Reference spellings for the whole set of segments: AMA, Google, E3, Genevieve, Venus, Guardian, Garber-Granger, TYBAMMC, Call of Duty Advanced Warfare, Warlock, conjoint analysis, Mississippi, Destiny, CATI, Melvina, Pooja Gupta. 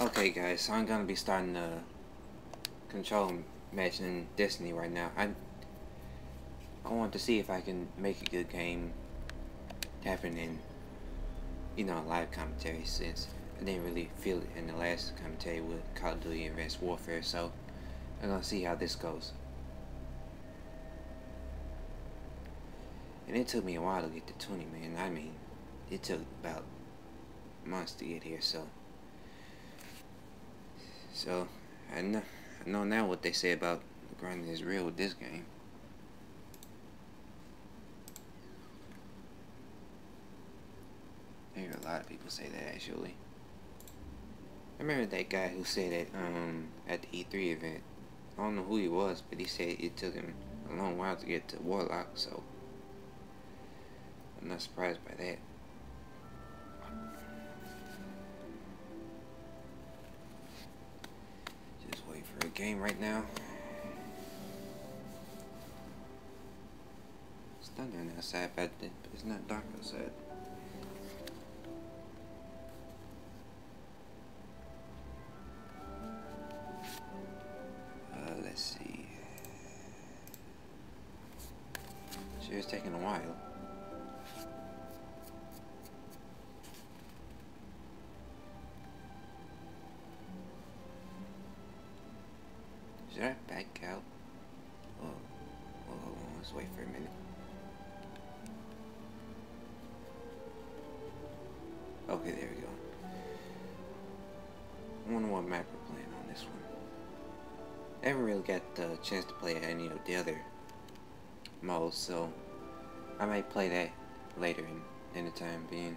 Okay guys, so I'm gonna be starting the control match in Destiny right now. I want to see if I can make a good game happen in, you know, live commentary, since I didn't really feel it in the last commentary with Call of Duty Advanced Warfare, so I'm gonna see how this goes. And it took me a while to get to 20, man. I mean, it took about months to get here, so I know now what they say about grinding is real with this game. I hear a lot of people say that, actually. I remember that guy who said it at the E3 event. I don't know who he was, but he said it took him a long while to get to Warlock, so I'm not surprised by that. Just wait for a game right now. It's thundering outside, but it's not dark outside. Let's see. Sure, it's taking a while. Should I back out? Oh, let's wait for a minute. Okay, there we go. I wonder what map we're playing on this one. I haven't really got the chance to play any of the other modes, so I might play that later in the time being.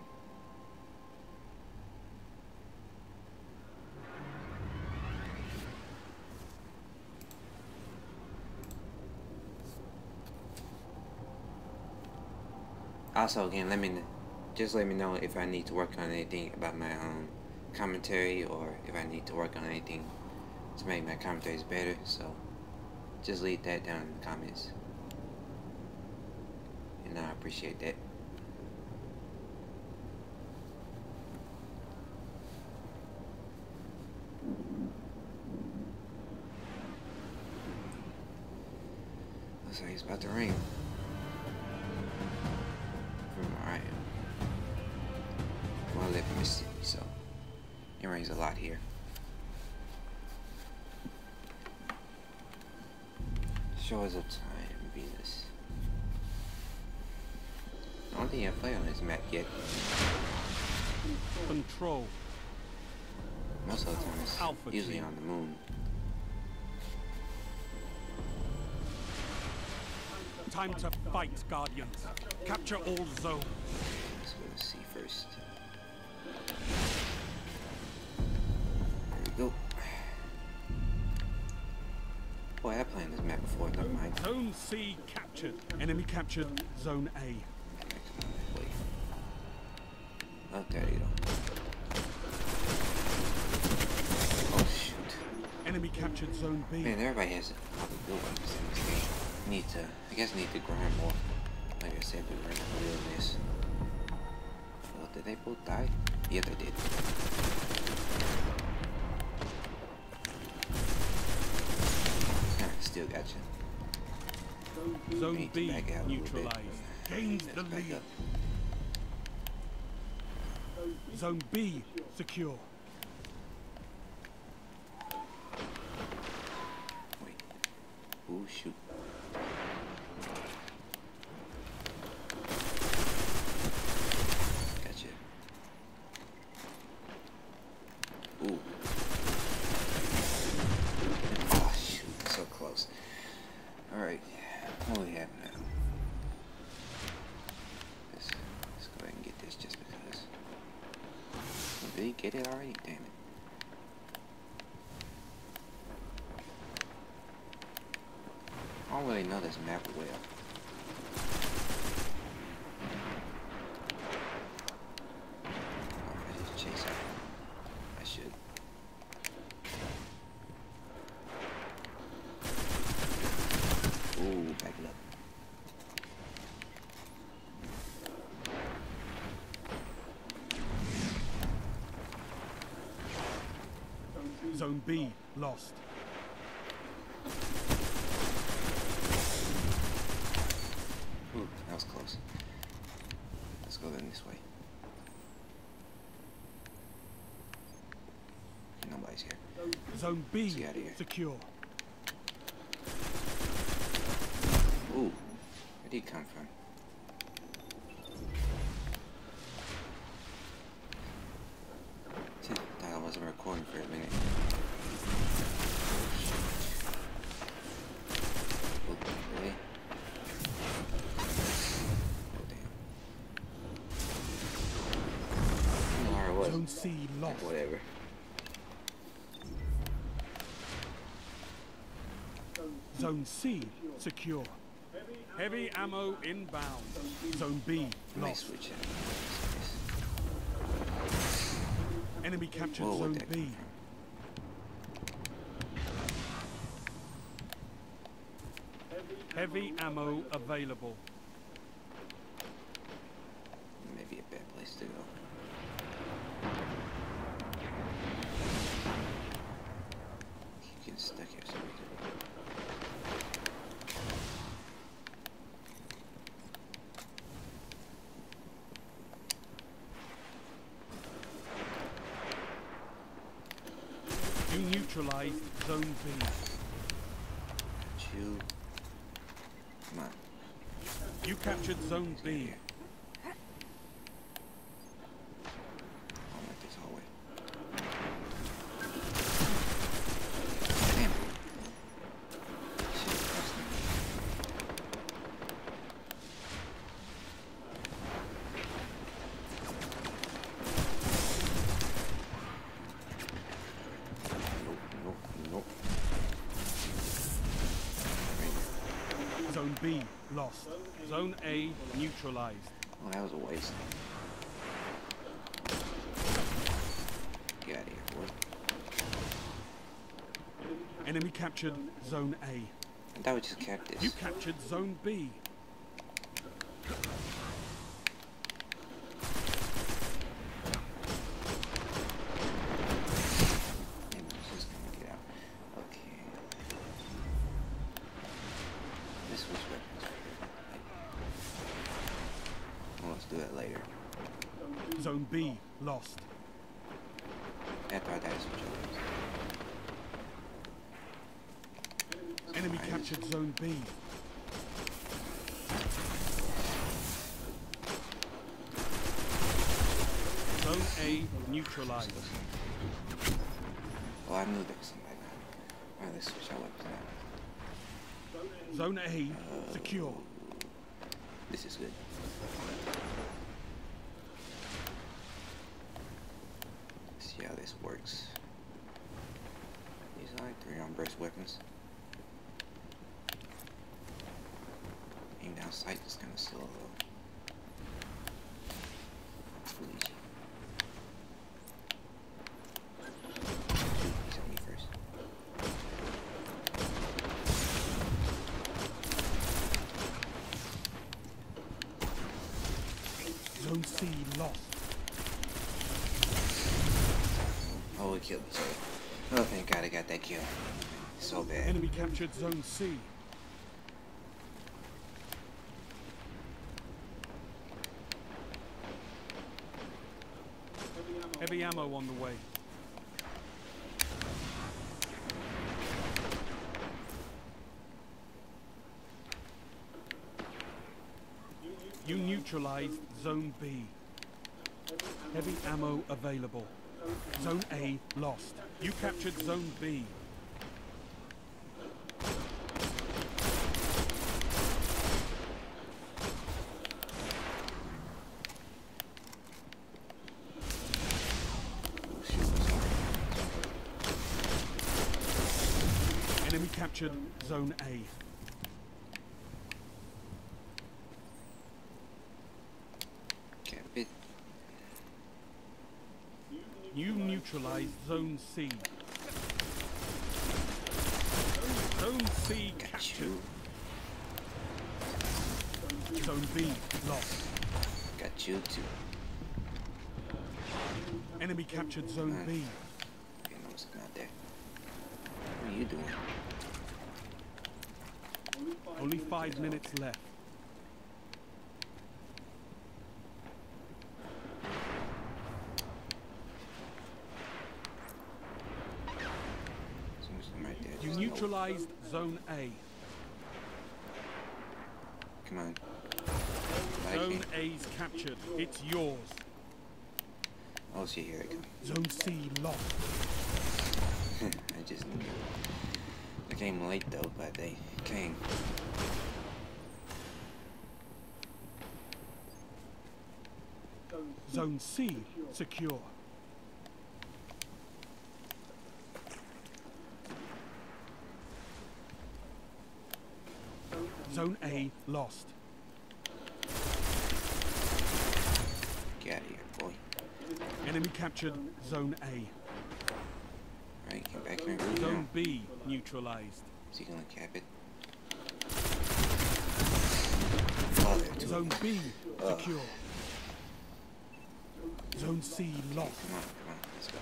Also, again, let me know if I need to work on anything about my commentary, or if I need to work on anything to make my commentaries better, so just leave that down in the comments, and I appreciate that. Looks like it's about to rain. Alright, well, I live in Mississippi, so it rains a lot here. Shores of Time, Venus. I don't think I play on this map yet. Control. Most of the time it's Alpha usually team on the moon. Time to fight, Guardians. Capture all zones. Let's go to sea first. There we go. Boy, I played this map before, don't mind. Zone C captured. Enemy captured. Zone A. Okay, come on, there you go. Oh, shoot. Enemy captured Zone B. Man, everybody has all the good weapons in this game. I guess I need to grind more. Like I said, we're not doing this. Well, did they both die? Yeah, they did. Still got you. Zone B neutralized. Gains the lead. Zone B secure. Wait. Oh shoot. Gotcha. Ooh. Alright, what do we have now? Let's go ahead and get this just because. Did he get it already? Damn it. I don't really know this map well. I just chase it. I should. Ooh, back it up. Zone B lost. Ooh, that was close. Let's go then this way. Nobody's here. Zone B here. Secure. Ooh, where did he come from? I wasn't recording for a minute. Oh, really? Oh, damn. Or it was. Zone C lost. Whatever. Zone C secure. Heavy ammo inbound. Zone B lost. Switch out. Enemy captured Zone B. Heavy ammo available. Maybe a bad place to go. Keep getting stuck here so we can... Neutralize Zone B. Chill. Come on. You captured Zone B. I'm at this hallway. Damn. Zone B lost. Zone A neutralized. Oh, that was a waste. Get out of here, boy. Enemy captured Zone A. And that was just captives. You captured Zone B. Zone B lost. I thought that was what enemy captured Zone B. Zone A neutralized. Well, I knew there was something like that. Alright, let's switch our weapons now. Zone A secure. This is good. See how this works. These are like 3 on-burst weapons. Aim down sight is kind of slow though. It's really easy. He's on me first. Zone C lost. Oh, it killed me. Oh, thank God I got that kill. So bad. Enemy captured Zone C. Heavy ammo on the way. You neutralized Zone B. Heavy ammo available. Zone A lost. You captured Zone B. Enemy captured Zone A. You neutralize Zone C. Zone C captured. Zone B lost. Got you too. Enemy captured Zone B. Okay, no, it's not there. What are you doing? Only 5 minutes left. You neutralized Zone A. Come on. Zone A's captured. It's yours. I'll see here again. Zone C lost. I came late though, but they came. Zone C secure. Zone A lost. Get out of here, boy. Enemy captured Zone A. Right, get back here. Zone B neutralized. Is he gonna cap it? Oh, Zone B secure. Zone C lost. Come on, come on, let's go.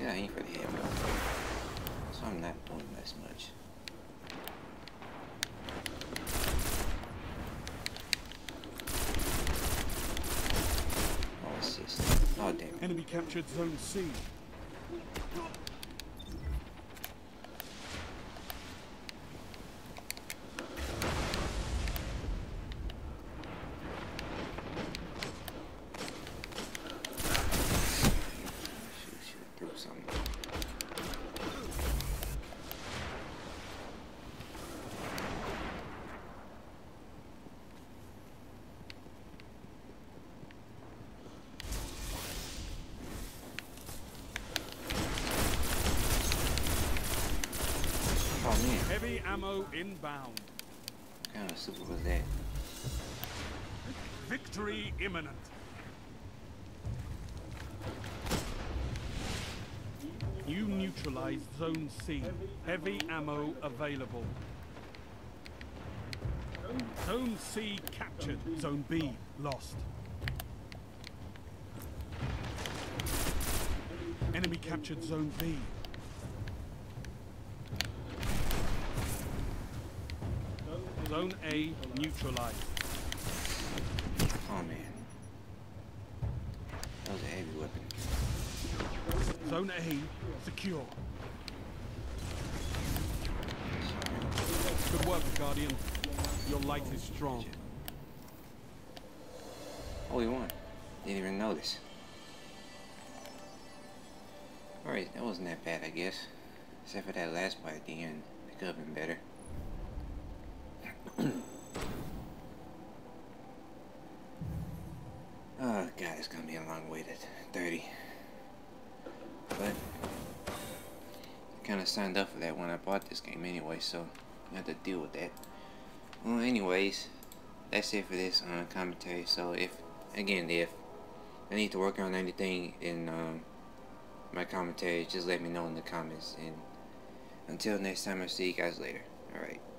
Yeah, I ain't really hit him, so I'm not doing this much. Oh, assist. Oh, damn it. Enemy captured Zone C. Heavy ammo inbound. What kind of super was that? Victory imminent. You neutralized Zone C. Heavy ammo available. Zone C captured. Zone B lost. Enemy captured Zone B. Zone A neutralized. Oh man. That was a heavy weapon. Zone A secure. Good work, Guardian. Your light is strong. Oh, he won. Didn't even notice. Alright, that wasn't that bad, I guess. Except for that last fight at the end. It could have been better. Oh god, it's gonna be a long wait at 30. But I kinda signed up for that when I bought this game anyway, so I had to deal with that. Well anyways, that's it for this commentary. So if I need to work on anything in my commentary, just let me know in the comments, and until next time, I'll see you guys later. Alright.